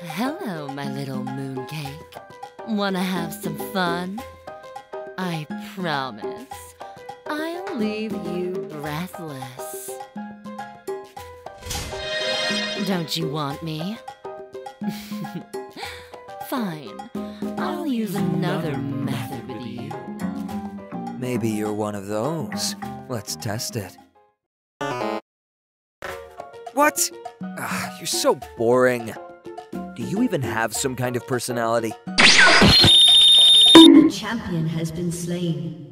Hello, my little mooncake. Wanna have some fun? I promise I'll leave you breathless. Don't you want me? Fine. I'll use another method with you. Maybe you're one of those. Let's test it. What? Ugh, you're so boring. Do you even have some kind of personality? The champion has been slain.